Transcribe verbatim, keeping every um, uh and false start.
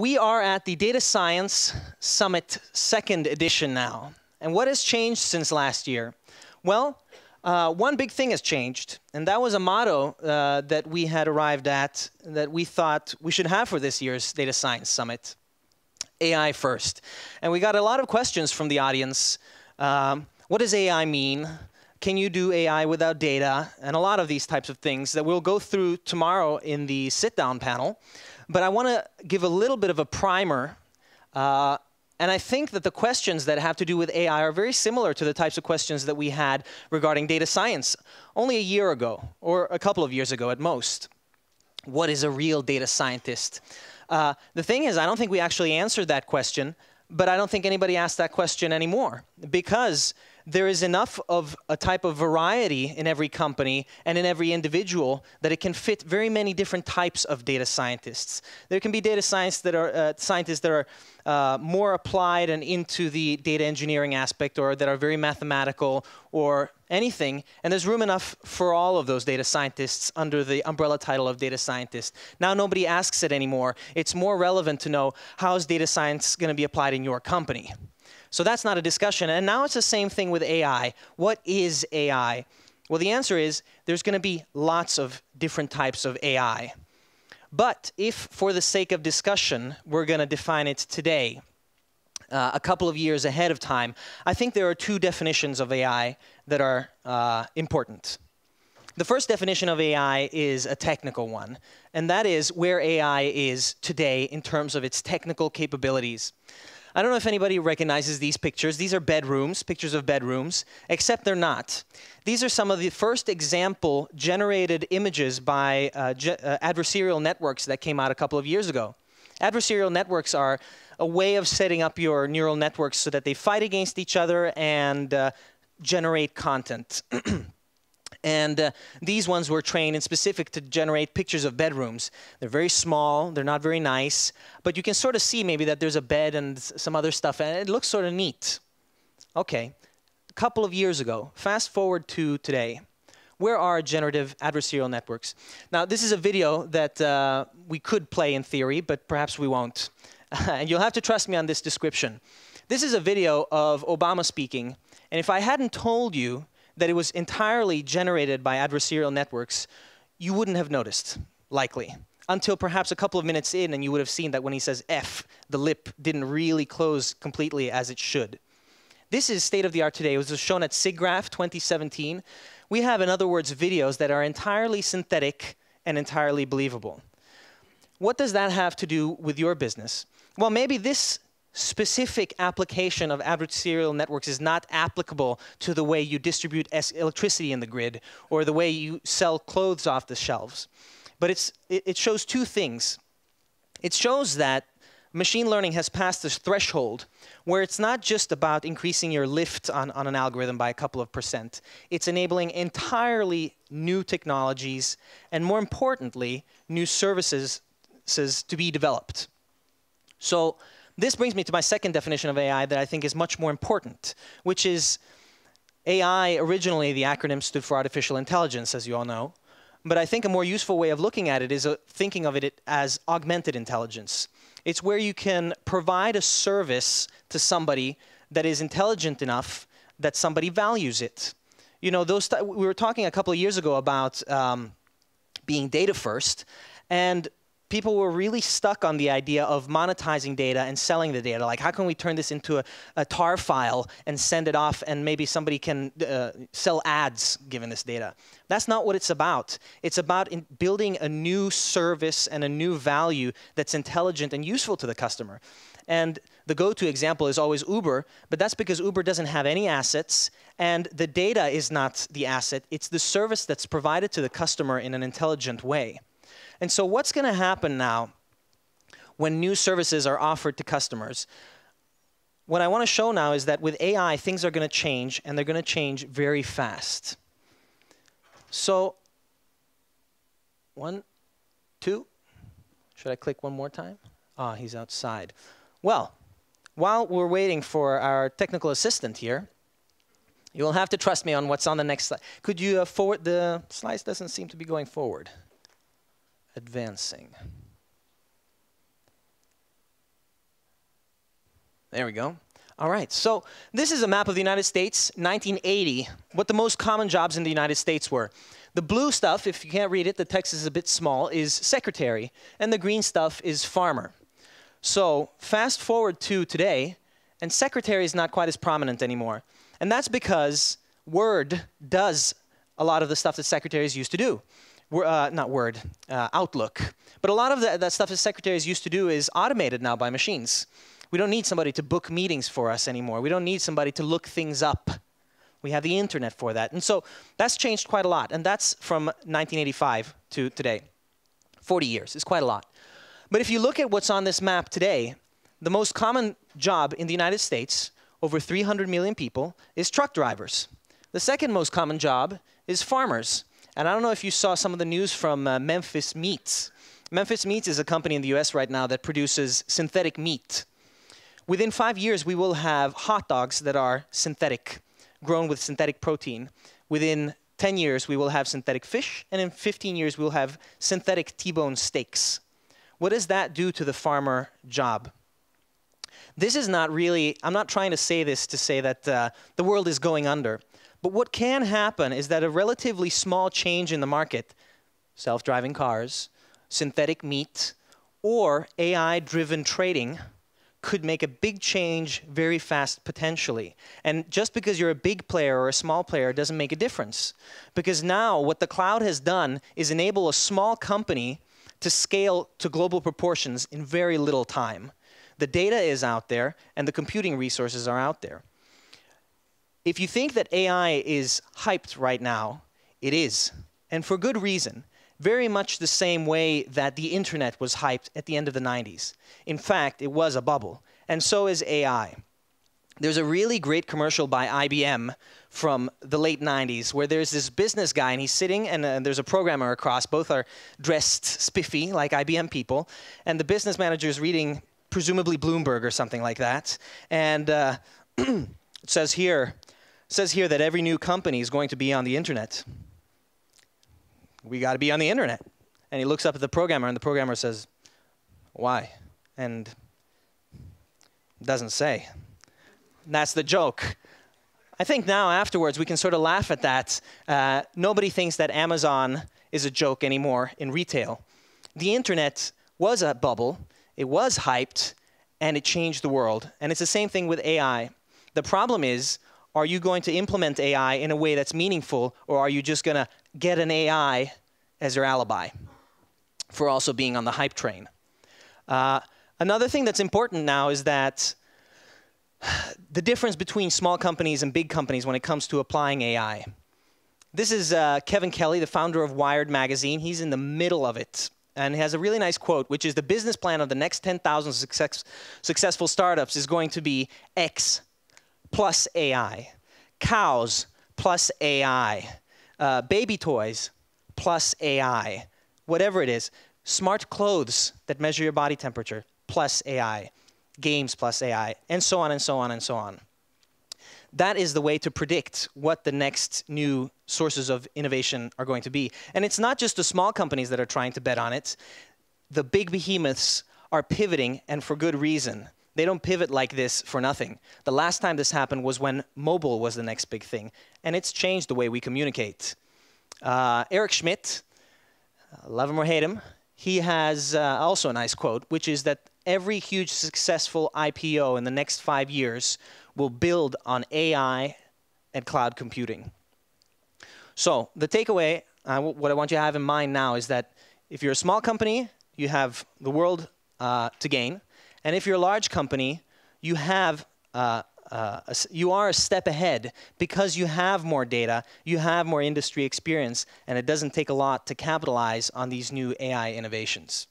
We are at the Data Science Summit second edition now. And what has changed since last year? Well, uh, one big thing has changed, and that was a motto uh, that we had arrived at that we thought we should have for this year's Data Science Summit, A I first. And we got a lot of questions from the audience. Um, what does A I mean? Can you do A I without data? And a lot of these types of things that we'll go through tomorrow in the sit-down panel. But I want to give a little bit of a primer. Uh, and I think that the questions that have to do with A I are very similar to the types of questions that we had regarding data science only a year ago, or a couple of years ago at most. What is a real data scientist? Uh, the thing is, I don't think we actually answered that question, but I don't think anybody asks that question anymore, because there is enough of a type of variety in every company and in every individual that it can fit very many different types of data scientists. There can be data science that are, uh, scientists that are uh, more applied and into the data engineering aspect, or that are very mathematical or anything. And there's room enough for all of those data scientists under the umbrella title of data scientist. Now nobody asks it anymore. It's more relevant to know, how is data science going to be applied in your company? So that's not a discussion. And now it's the same thing with A I. What is A I? Well, the answer is there's going to be lots of different types of A I. But if, for the sake of discussion, we're going to define it today, uh, a couple of years ahead of time, I think there are two definitions of A I that are uh, important. The first definition of A I is a technical one, and that is where A I is today in terms of its technical capabilities. I don't know if anybody recognizes these pictures. These are bedrooms, pictures of bedrooms, except they're not. These are some of the first example generated images by uh, ge uh, adversarial networks that came out a couple of years ago. Adversarial networks are a way of setting up your neural networks so that they fight against each other and uh, generate content. And uh, these ones were trained in specific to generate pictures of bedrooms. They're very small, they're not very nice, but you can sort of see maybe that there's a bed and some other stuff, and it looks sort of neat. Okay, a couple of years ago, fast forward to today. Where are generative adversarial networks? Now, this is a video that uh, we could play in theory, but perhaps we won't. And you'll have to trust me on this description. This is a video of Obama speaking, and if I hadn't told you that it was entirely generated by adversarial networks, you wouldn't have noticed, likely, until perhaps a couple of minutes in, and you would have seen that when he says F, the lip didn't really close completely as it should. This is state-of-the-art today. It was shown at SIGGRAPH twenty seventeen. We have, in other words, videos that are entirely synthetic and entirely believable. What does that have to do with your business? Well, maybe this specific application of adversarial networks is not applicable to the way you distribute electricity in the grid, or the way you sell clothes off the shelves. But it's, it shows two things. It shows that machine learning has passed this threshold where it's not just about increasing your lift on, on an algorithm by a couple of percent. It's enabling entirely new technologies, and more importantly, new services to be developed. So this brings me to my second definition of A I that I think is much more important, which is A I. Originally, the acronym stood for artificial intelligence, as you all know. But I think a more useful way of looking at it is uh, thinking of it as augmented intelligence. It's where you can provide a service to somebody that is intelligent enough that somebody values it. You know, those th we were talking a couple of years ago about um, being data first, and people were really stuck on the idea of monetizing data and selling the data. Like, how can we turn this into a, a tar file and send it off, and maybe somebody can uh, sell ads given this data? That's not what it's about. It's about in building a new service and a new value that's intelligent and useful to the customer. And the go-to example is always Uber, but that's because Uber doesn't have any assets, and the data is not the asset. It's the service that's provided to the customer in an intelligent way. And so what's going to happen now when new services are offered to customers? What I want to show now is that with A I, things are going to change, and they're going to change very fast. So one, two. Should I click one more time? Ah, he's outside. Well, while we're waiting for our technical assistant here, you will have to trust me on what's on the next slide. Could you uh, forward? The slide doesn't seem to be going forward. Advancing. There we go. All right, so this is a map of the United States, nineteen eighty, what the most common jobs in the United States were. The blue stuff, if you can't read it, the text is a bit small, is secretary, and the green stuff is farmer. So fast forward to today, and secretary is not quite as prominent anymore. And that's because Word does a lot of the stuff that secretaries used to do. We're, uh, not Word, uh, Outlook. But a lot of the, that stuff that secretaries used to do is automated now by machines. We don't need somebody to book meetings for us anymore. We don't need somebody to look things up. We have the internet for that. And so that's changed quite a lot. And that's from nineteen eighty-five to today. forty years is quite a lot. But if you look at what's on this map today, the most common job in the United States, over three hundred million people, is truck drivers. The second most common job is farmers. And I don't know if you saw some of the news from uh, Memphis Meats. Memphis Meats is a company in the U S right now that produces synthetic meat. Within five years, we will have hot dogs that are synthetic, grown with synthetic protein. Within ten years, we will have synthetic fish. And in fifteen years, we'll have synthetic T-bone steaks. What does that do to the farmer job? This is not really, I'm not trying to say this to say that uh, the world is going under. But what can happen is that a relatively small change in the market, self-driving cars, synthetic meat, or A I-driven trading could make a big change very fast potentially. And just because you're a big player or a small player doesn't make a difference. Because now what the cloud has done is enable a small company to scale to global proportions in very little time. The data is out there, and the computing resources are out there. If you think that A I is hyped right now, it is, and for good reason. Very much the same way that the internet was hyped at the end of the nineties. In fact, it was a bubble, and so is A I. There's a really great commercial by I B M from the late nineties where there's this business guy, and he's sitting, and uh, there's a programmer across. Both are dressed spiffy, like I B M people, and the business manager is reading presumably Bloomberg or something like that, and uh, it says here, It says here that every new company is going to be on the internet. We got to be on the internet. And he looks up at the programmer, and the programmer says, why? And doesn't say. And that's the joke. I think now afterwards we can sort of laugh at that. Uh, nobody thinks that Amazon is a joke anymore in retail. The internet was a bubble. It was hyped, and it changed the world. And it's the same thing with A I. The problem is, are you going to implement A I in a way that's meaningful, or are you just going to get an A I as your alibi for also being on the hype train? Uh, another thing that's important now is that the difference between small companies and big companies when it comes to applying A I. This is uh, Kevin Kelly, the founder of Wired magazine. He's in the middle of it. And he has a really nice quote, which is, the business plan of the next ten thousand success successful startups is going to be X plus A I, cows plus A I, uh, baby toys plus A I, whatever it is, smart clothes that measure your body temperature plus A I, games plus A I, and so on and so on and so on. That is the way to predict what the next new sources of innovation are going to be. And it's not just the small companies that are trying to bet on it. The big behemoths are pivoting, and for good reason. They don't pivot like this for nothing. The last time this happened was when mobile was the next big thing, and it's changed the way we communicate. Uh, Eric Schmidt, love him or hate him, he has uh, also a nice quote, which is that every huge successful I P O in the next five years will build on A I and cloud computing. So the takeaway, uh, what I want you to have in mind now is that if you're a small company, you have the world uh, to gain. And if you're a large company, you have uh, uh, a, you are a step ahead because you have more data, you have more industry experience, and it doesn't take a lot to capitalize on these new A I innovations.